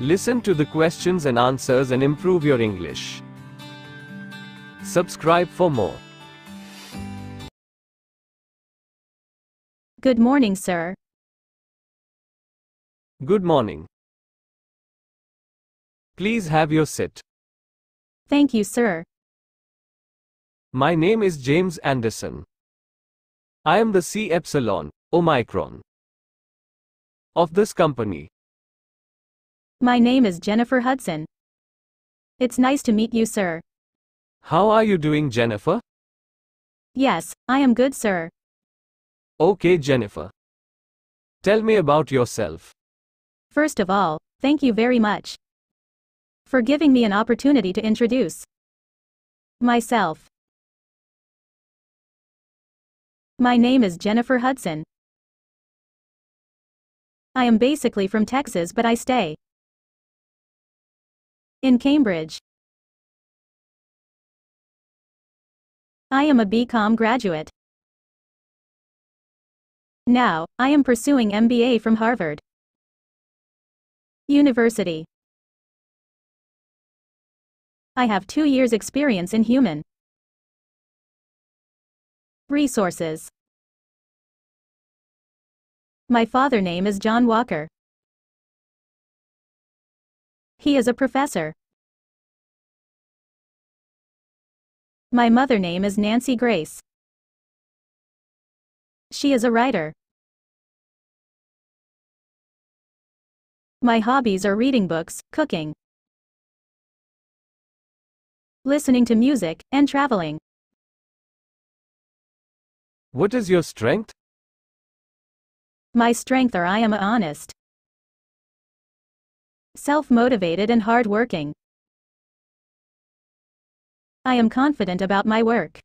Listen to the questions and answers and improve your English. Subscribe for more. Good morning, sir. Good morning. Please have your seat. Thank you, sir. My name is James Anderson. I am the C Epsilon Omicron of this company. My name is Jennifer Hudson. It's nice to meet you, sir. How are you doing, Jennifer? Yes, I am good, sir. Okay, Jennifer. Tell me about yourself. First of all, thank you very much for giving me an opportunity to introduce myself. My name is Jennifer Hudson. I am basically from Texas, but I stay in Cambridge. I am a BCom graduate. Now, I am pursuing MBA from Harvard University. I have 2 years' experience in human resources. My father's name is John Walker. He is a professor. My mother's name is Nancy Grace. She is a writer. My hobbies are reading books, cooking, listening to music, and traveling. What is your strength? My strength are I am honest, self-motivated and hard-working. I am confident about my work.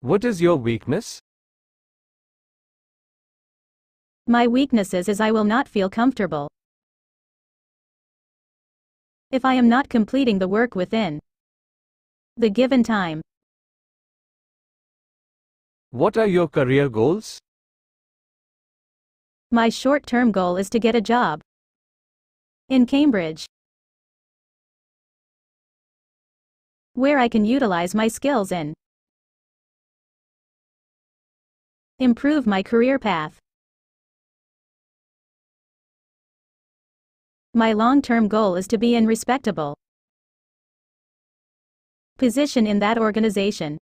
What is your weakness? My weaknesses is I will not feel comfortable if I am not completing the work within the given time. What are your career goals? My short-term goal is to get a job in Cambridge where I can utilize my skills and improve my career path. My long-term goal is to be in respectable position in that organization.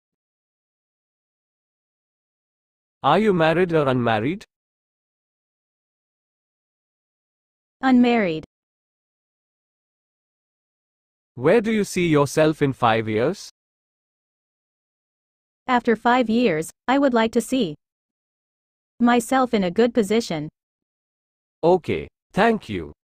Are you married or unmarried? Unmarried. Where do you see yourself in 5 years? After 5 years, I would like to see myself in a good position. Okay, thank you.